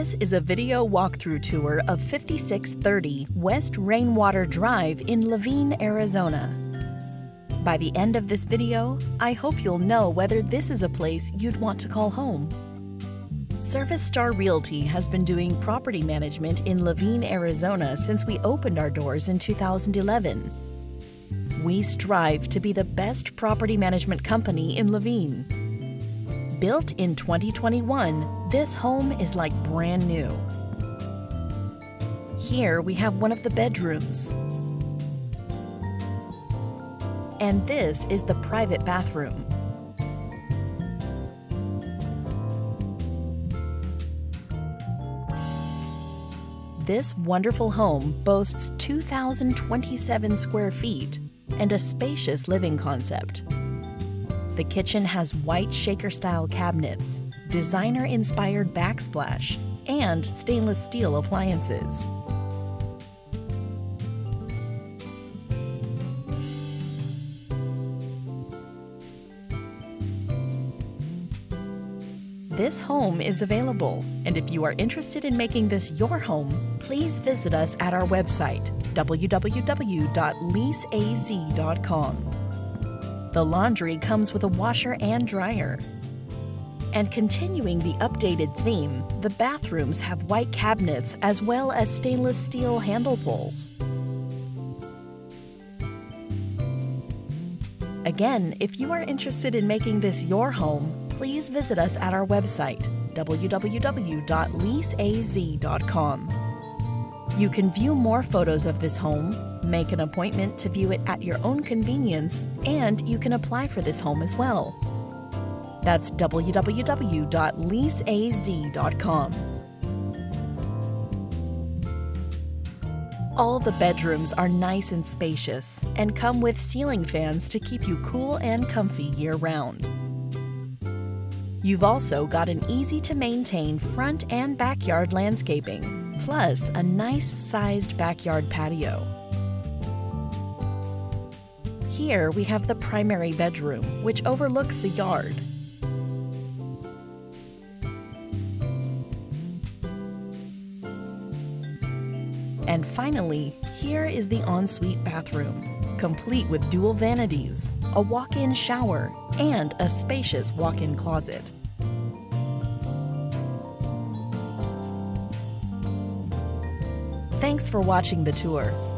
This is a video walkthrough tour of 5630 West Rainwater Drive in Laveen, Arizona. By the end of this video, I hope you'll know whether this is a place you'd want to call home. Service Star Realty has been doing property management in Laveen, Arizona since we opened our doors in 2011. We strive to be the best property management company in Laveen. Built in 2021, this home is like brand new. Here we have one of the bedrooms. And this is the private bathroom. This wonderful home boasts 2,027 square feet and a spacious living concept. The kitchen has white Shaker-style cabinets, designer-inspired backsplash, and stainless steel appliances. This home is available, and if you are interested in making this your home, please visit us at our website, www.leaseaz.com. The laundry comes with a washer and dryer. And continuing the updated theme, the bathrooms have white cabinets as well as stainless steel handle pulls. Again, if you are interested in making this your home, please visit us at our website, www.leaseaz.com. You can view more photos of this home, make an appointment to view it at your own convenience, and you can apply for this home as well. That's www.leaseaz.com. All the bedrooms are nice and spacious and come with ceiling fans to keep you cool and comfy year-round. You've also got an easy-to-maintain front and backyard landscaping, plus a nice-sized backyard patio. Here we have the primary bedroom, which overlooks the yard. And finally, here is the ensuite bathroom, complete with dual vanities, a walk-in shower, and a spacious walk-in closet. Thanks for watching the tour.